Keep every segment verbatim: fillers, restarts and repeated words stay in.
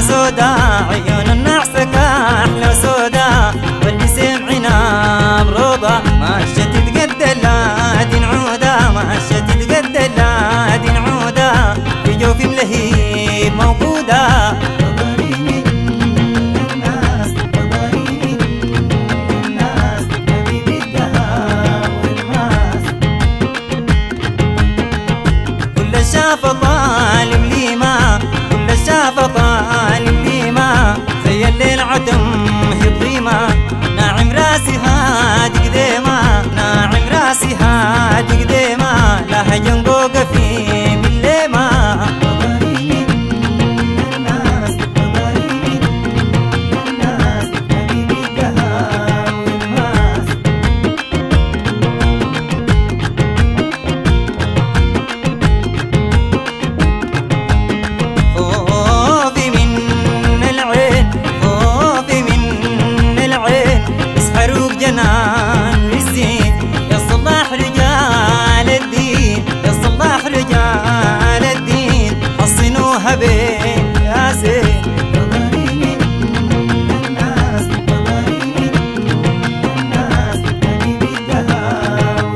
سودا، عيون النعس كحل سودا، واللي سمعنا بروضة ماشت تقدل لا دين عودة، ماشت تقدل لا دين عودة، في جوفي ملهيب موجودة. كل شاف طالب ليما، كل شاف طالب ليما، زي الليل عدم هي ضيمة، ناعم راسي هادق ديما، ناعم راسي هادق ديما، لا هجن فوق في من ليما. قضاري من الناس، قضاري من الناس، حبيبي الدهاء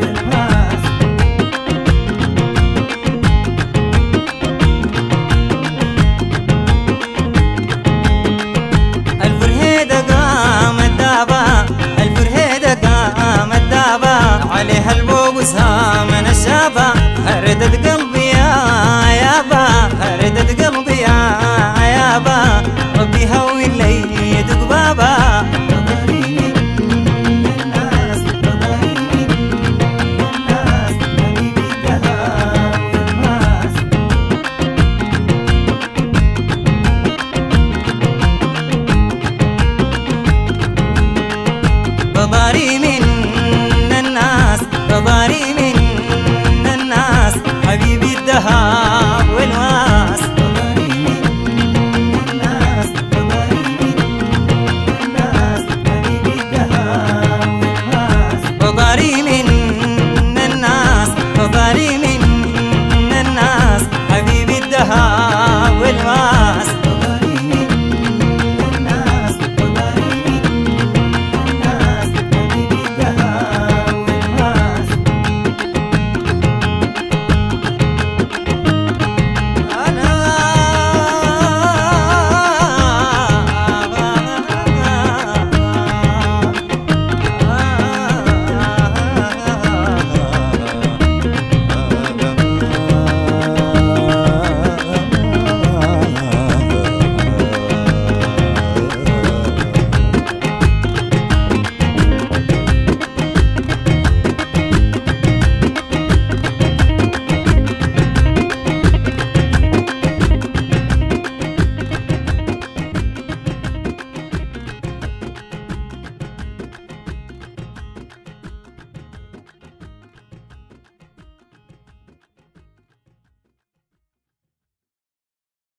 والماس. عليها البوق وسهام نشابة، هردت قلبي.